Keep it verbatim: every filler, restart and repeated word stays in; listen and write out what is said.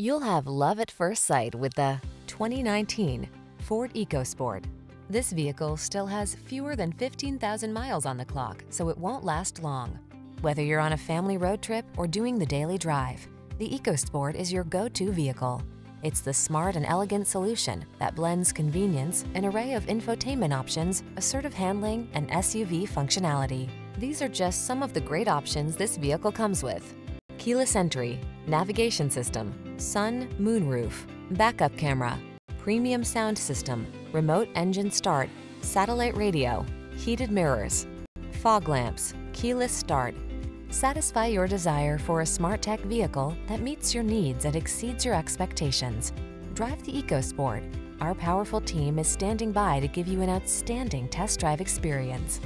You'll have love at first sight with the twenty nineteen Ford EcoSport. This vehicle still has fewer than fifteen thousand miles on the clock, so it won't last long. Whether you're on a family road trip or doing the daily drive, the EcoSport is your go-to vehicle. It's the smart and elegant solution that blends convenience, an array of infotainment options, assertive handling, and S U V functionality. These are just some of the great options this vehicle comes with: keyless entry, navigation system, sun, moon roof, backup camera, premium sound system, remote engine start, satellite radio, heated mirrors, fog lamps, keyless start. Satisfy your desire for a smart tech vehicle that meets your needs and exceeds your expectations. Drive the EcoSport. Our powerful team is standing by to give you an outstanding test drive experience.